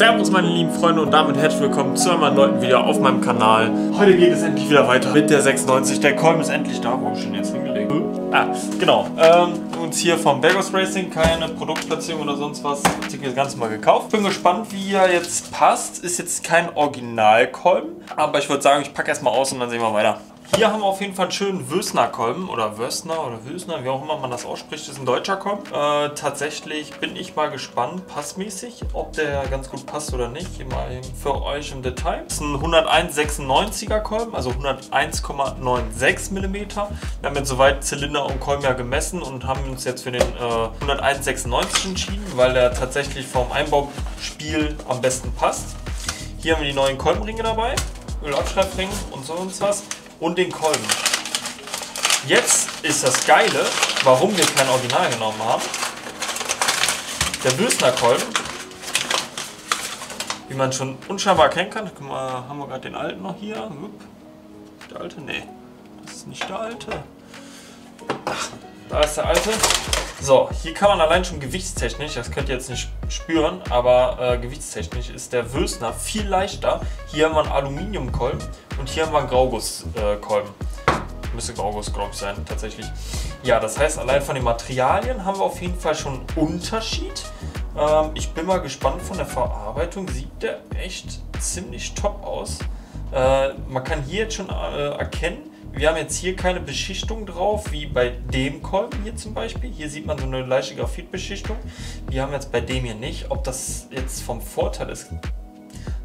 Servus meine lieben Freunde und damit herzlich willkommen zu einem neuen Video auf meinem Kanal. Heute geht es endlich wieder weiter mit der 96. Der Kolben ist endlich da, wo ich ihn jetzt hingelegt. Genau. Uns hier vom Bergos Racing, keine Produktplatzierung oder sonst was. Ich habe das Ganze mal gekauft. Bin gespannt, wie er jetzt passt. Ist jetzt kein Originalkolben, aber ich würde sagen, ich packe erstmal aus und dann sehen wir weiter. Hier haben wir auf jeden Fall einen schönen Wösner-Kolben oder Wösner oder Wösner, wie auch immer man das ausspricht, ist ein deutscher Kolben. Tatsächlich bin ich mal gespannt, passmäßig, ob der ganz gut passt oder nicht. Hier mal für euch im Detail. Das ist ein 101,96er Kolben, also 101,96 mm. Wir haben jetzt soweit Zylinder und Kolben ja gemessen und haben uns jetzt für den 101,96 entschieden, weil er tatsächlich vom Einbauspiel am besten passt. Hier haben wir die neuen Kolbenringe dabei, Ölabschleifring und sonst was. Und den Kolben. Jetzt ist das Geile, warum wir kein Original genommen haben. Der Wösner Kolben, wie man schon unscheinbar erkennen kann. Guck mal, haben wir gerade den alten noch hier? Der alte? Nee, das ist nicht der alte. Ach, da ist der alte. So, hier kann man allein schon gewichtstechnisch, das könnt ihr jetzt nicht spüren, aber gewichtstechnisch ist der Wösner viel leichter. Hier haben wir einen Aluminiumkolben und hier haben wir einen Graugusskolben. Müsste Grauguss, glaube ich, sein, tatsächlich. Ja, das heißt, allein von den Materialien haben wir auf jeden Fall schon einen Unterschied. Ich bin mal gespannt, von der Verarbeitung sieht der echt ziemlich top aus. Man kann hier jetzt schon erkennen, wir haben jetzt hier keine Beschichtung drauf, wie bei dem Kolben hier zum Beispiel. Hier sieht man so eine leichte Graphitbeschichtung. Wir haben jetzt bei dem hier nicht. Ob das jetzt vom Vorteil ist,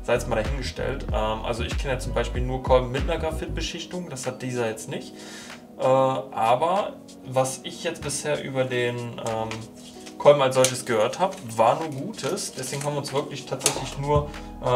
sei jetzt mal dahingestellt. Also ich kenne ja zum Beispiel nur Kolben mit einer Graphitbeschichtung. Das hat dieser jetzt nicht. Aber was ich jetzt bisher über den Kolben als solches gehört habe, war nur Gutes. Deswegen haben wir uns wirklich tatsächlich nur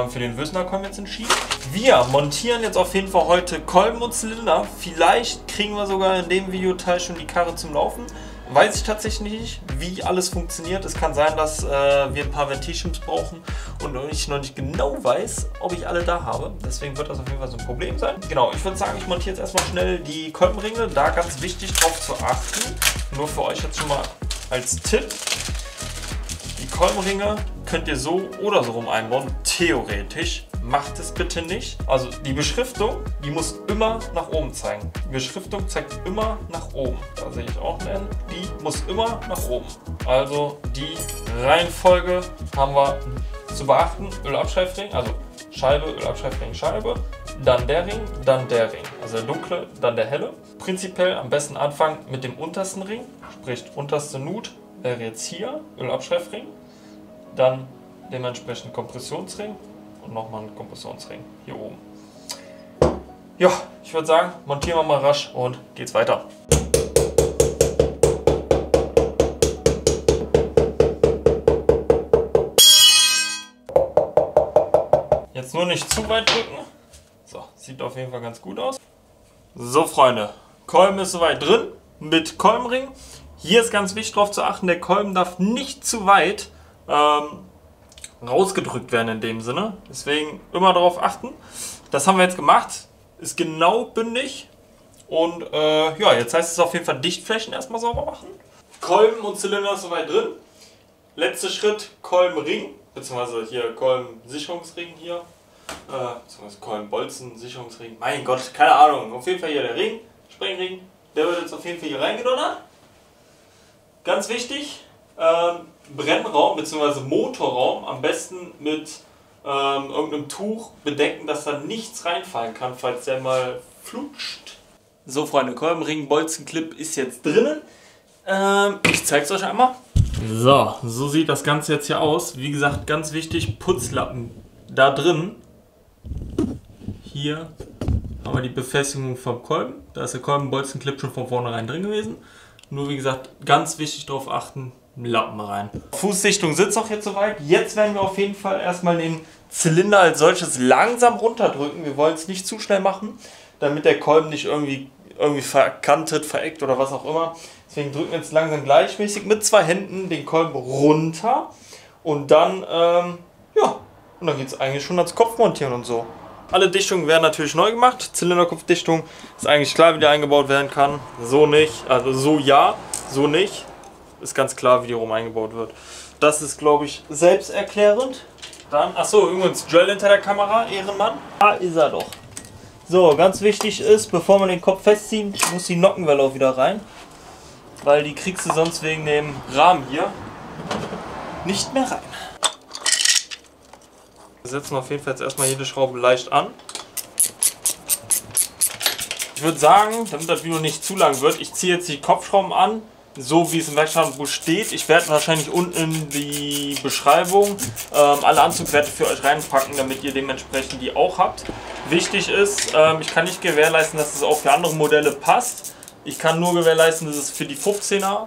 für den Wösner Kolben jetzt entschieden. Wir montieren jetzt auf jeden Fall heute Kolben und Zylinder. Vielleicht kriegen wir sogar in dem Videoteil schon die Karre zum Laufen. Weiß ich tatsächlich nicht, wie alles funktioniert. Es kann sein, dass wir ein paar Ventilschirms brauchen und ich noch nicht genau weiß, ob ich alle da habe. Deswegen wird das auf jeden Fall so ein Problem sein. Genau, ich würde sagen, ich montiere jetzt erstmal schnell die Kolbenringe. Da ganz wichtig drauf zu achten. Nur für euch jetzt schon mal als Tipp. Die Kolbenringe könnt ihr so oder so rum einbauen. Theoretisch. Macht es bitte nicht. Also die Beschriftung, die muss immer nach oben zeigen. Die Beschriftung zeigt immer nach oben. Da sehe ich auch einen. Die muss immer nach oben. Also die Reihenfolge haben wir zu beachten. Ölabschleifring, also Scheibe, Ölabschleifring, Scheibe. Dann der Ring, dann der Ring. Also der dunkle, dann der helle. Prinzipiell am besten anfangen mit dem untersten Ring. Sprich, unterste Nut wäre jetzt hier, Ölabschleifring. Dann dementsprechend Kompressionsring. Und nochmal einen Kompressionsring hier oben. Ja, ich würde sagen, montieren wir mal rasch und geht's weiter. Jetzt nur nicht zu weit drücken. So, sieht auf jeden Fall ganz gut aus. So Freunde, Kolben ist soweit drin mit Kolbenring. Hier ist ganz wichtig darauf zu achten, der Kolben darf nicht zu weit rausgedrückt werden in dem Sinne. Deswegen immer darauf achten. Das haben wir jetzt gemacht. Ist genau bündig. Und ja, jetzt heißt es auf jeden Fall Dichtflächen erstmal sauber machen. Kolben und Zylinder ist soweit drin. Letzter Schritt, Kolbenring, beziehungsweise hier Kolben-Sicherungsring hier. Beziehungsweise Kolbenbolzen-Sicherungsring. Mein Gott, keine Ahnung. Auf jeden Fall hier der Ring, Sprengring. Der wird jetzt auf jeden Fall hier reingedonnert. Ganz wichtig. Brennraum bzw. Motorraum am besten mit irgendeinem Tuch bedecken, dass da nichts reinfallen kann, falls der mal flutscht. So Freunde, Kolbenring, Bolzenclip ist jetzt drinnen. Ich zeige es euch einmal. So, so sieht das Ganze jetzt hier aus. Wie gesagt, ganz wichtig, Putzlappen da drin. Hier haben wir die Befestigung vom Kolben. Da ist der Kolbenbolzenclip schon von vornherein drin gewesen. Nur wie gesagt, ganz wichtig darauf achten, Lappen rein. Fußdichtung sitzt auch jetzt soweit. Jetzt werden wir auf jeden Fall erstmal den Zylinder als solches langsam runterdrücken. Wir wollen es nicht zu schnell machen, damit der Kolben nicht irgendwie verkantet, vereckt oder was auch immer. Deswegen drücken wir jetzt langsam gleichmäßig mit zwei Händen den Kolben runter und dann, ja, und dann geht es eigentlich schon ans Kopfmontieren und so. Alle Dichtungen werden natürlich neu gemacht. Zylinderkopfdichtung ist eigentlich klar, wie die eingebaut werden kann. So nicht, also so ja, so nicht. Ist ganz klar, wie die rum eingebaut wird. Das ist, glaube ich, selbsterklärend. Dann, achso, übrigens Joel hinter der Kamera, Ehrenmann. Da ist er doch. So, ganz wichtig ist, bevor man den Kopf festzieht, muss die Nockenwelle auch wieder rein. Weil die kriegst du sonst wegen dem Rahmen hier nicht mehr rein. Wir setzen auf jeden Fall jetzt erstmal jede Schraube leicht an. Ich würde sagen, damit das Video nicht zu lang wird, ich ziehe jetzt die Kopfschrauben an, so wie es im Werkstattbuch steht. Ich werde wahrscheinlich unten in die Beschreibung alle Anzugwerte für euch reinpacken, damit ihr dementsprechend die auch habt. Wichtig ist, ich kann nicht gewährleisten, dass es auch für andere Modelle passt. Ich kann nur gewährleisten, dass es für die 15er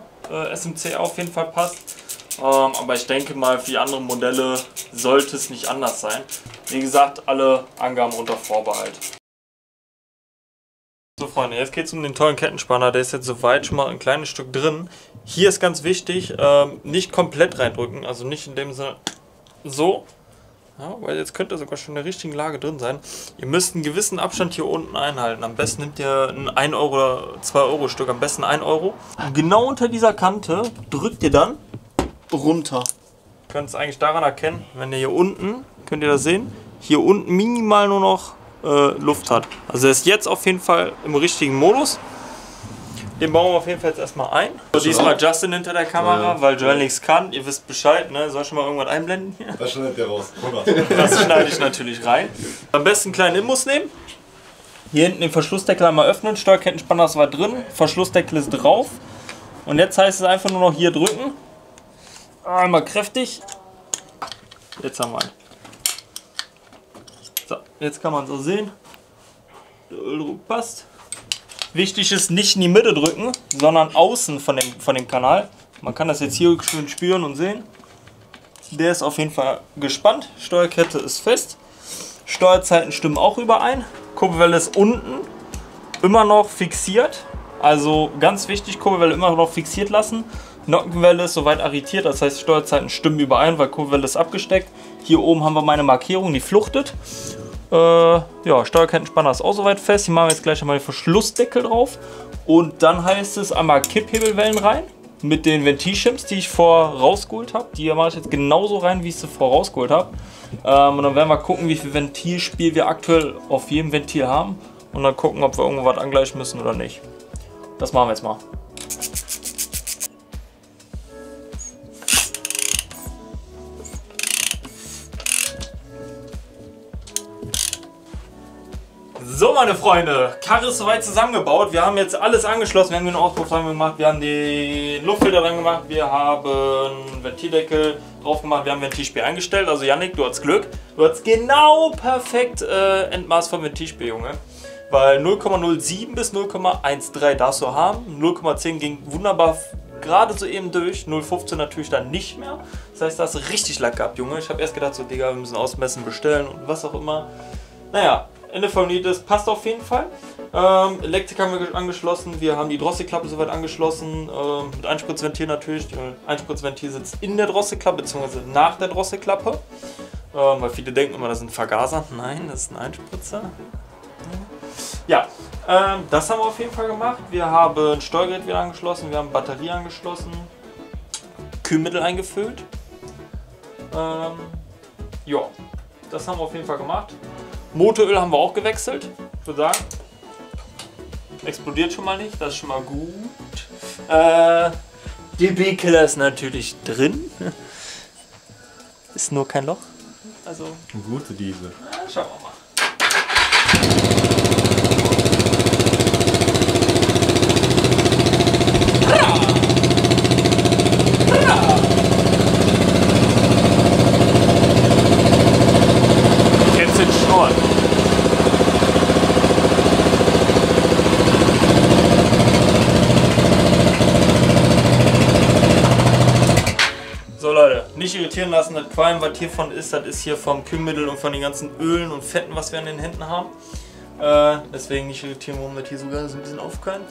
SMC auf jeden Fall passt. Aber ich denke mal, für die anderen Modelle sollte es nicht anders sein. Wie gesagt, alle Angaben unter Vorbehalt. So Freunde, jetzt geht es um den tollen Kettenspanner, der ist jetzt soweit schon mal ein kleines Stück drin. Hier ist ganz wichtig, nicht komplett reindrücken, also nicht in dem Sinne so, ja, weil jetzt könnte sogar schon in der richtigen Lage drin sein. Ihr müsst einen gewissen Abstand hier unten einhalten, am besten nehmt ihr ein 1 Euro oder 2 Euro Stück, am besten 1 Euro. Und genau unter dieser Kante drückt ihr dann runter. Ihr könnt es eigentlich daran erkennen, wenn ihr hier unten, könnt ihr das sehen, hier unten minimal nur noch Luft hat. Also er ist jetzt auf jeden Fall im richtigen Modus. Den bauen wir auf jeden Fall jetzt erstmal ein. So, diesmal Justin hinter der Kamera, weil Joel nichts kann. Ihr wisst Bescheid, ne? Soll ich schon mal irgendwas einblenden hier? Das schneidet der raus. Das schneide ich natürlich rein. Am besten einen kleinen Imbus nehmen. Hier hinten den Verschlussdeckel einmal öffnen. Steuerkettenspanner ist weit drin. Verschlussdeckel ist drauf. Und jetzt heißt es einfach nur noch hier drücken. Einmal kräftig. Jetzt haben wir einen. Jetzt kann man es auch sehen, der Öldruck passt. Wichtig ist, nicht in die Mitte drücken, sondern außen von dem Kanal. Man kann das jetzt hier schön spüren und sehen. Der ist auf jeden Fall gespannt, Steuerkette ist fest. Steuerzeiten stimmen auch überein. Kurbelwelle ist unten, immer noch fixiert. Also ganz wichtig, Kurbelwelle immer noch fixiert lassen. Nockenwelle ist soweit arretiert, das heißt Steuerzeiten stimmen überein, weil Kurbelwelle ist abgesteckt. Hier oben haben wir meine Markierung, die fluchtet. Ja, Steuerkettenspanner ist auch soweit fest. Hier machen wir jetzt gleich einmal den Verschlussdeckel drauf. Und dann heißt es einmal Kipphebelwellen rein mit den Ventilschimps, die ich vorher rausgeholt habe. Die mache ich jetzt genauso rein, wie ich sie vorher rausgeholt habe. Und dann werden wir gucken, wie viel Ventilspiel wir aktuell auf jedem Ventil haben. Und dann gucken, ob wir irgendwo was angleichen müssen oder nicht. Das machen wir jetzt mal. So meine Freunde, Karre ist soweit zusammengebaut, wir haben jetzt alles angeschlossen, wir haben den Auspuff dran gemacht, wir haben den Luftfilter dran gemacht, wir haben Ventildeckel drauf gemacht, wir haben Ventilspiel eingestellt, also Yannick, du hast Glück, du hast genau perfekt Endmaß vom Ventilspiel, Junge, weil 0,07 bis 0,13 darfst du haben, 0,10 ging wunderbar gerade so eben durch, 0,15 natürlich dann nicht mehr, das heißt, da hast du richtig Lack gehabt, Junge, ich habe erst gedacht, so Digga, wir müssen ausmessen, bestellen und was auch immer, naja. Ende vom Lied, das passt auf jeden Fall. Elektrik haben wir angeschlossen, wir haben die Drosselklappe soweit angeschlossen, mit Einspritzventil natürlich. Einspritzventil sitzt in der Drosselklappe, bzw. nach der Drosselklappe. Weil viele denken immer, das sind Vergaser. Nein, das ist ein Einspritzer. Ja, das haben wir auf jeden Fall gemacht. Wir haben ein Steuergerät wieder angeschlossen, wir haben Batterie angeschlossen, Kühlmittel eingefüllt. Ja, das haben wir auf jeden Fall gemacht. Motoröl haben wir auch gewechselt, ich würde sagen, explodiert schon mal nicht, das ist schon mal gut. DB-Killer ist natürlich drin, ist nur kein Loch. Also gute Diesel. Schauen wir mal. Nicht irritieren lassen, das Qualm, was hiervon ist, das ist hier vom Kühlmittel und von den ganzen Ölen und Fetten, was wir an den Händen haben. Deswegen nicht irritieren, warum wir hier sogar so ein bisschen aufkönnen.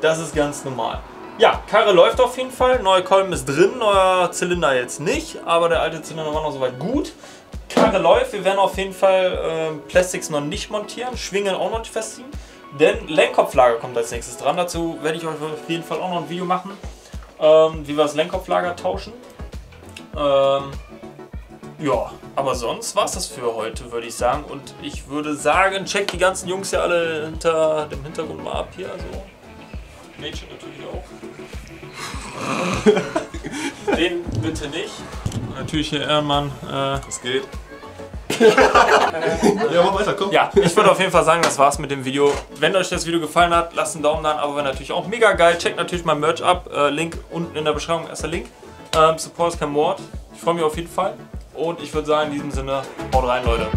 Das ist ganz normal. Ja, Karre läuft auf jeden Fall, neuer Kolben ist drin, neuer Zylinder jetzt nicht, aber der alte Zylinder war noch soweit gut. Karre läuft, wir werden auf jeden Fall Plastics noch nicht montieren, Schwingen auch noch nicht festziehen, denn Lenkkopflager kommt als nächstes dran. Dazu werde ich euch auf jeden Fall auch noch ein Video machen, wie wir das Lenkkopflager tauschen. Ja, aber sonst war's das für heute, würde ich sagen. Und ich würde sagen, checkt die ganzen Jungs ja alle hinter dem Hintergrund mal ab hier. Also Mädchen natürlich auch. Den bitte nicht. Und natürlich hier Ehrmann. Das geht. Ja, mach weiter, komm. Ja, ich würde auf jeden Fall sagen, das war's mit dem Video. Wenn euch das Video gefallen hat, lasst einen Daumen da, aber wäre natürlich auch mega geil. Checkt natürlich mein Merch ab. Link unten in der Beschreibung ist der Link. Support ist kein Mord. Ich freue mich auf jeden Fall. Und ich würde sagen, in diesem Sinne, haut rein, Leute.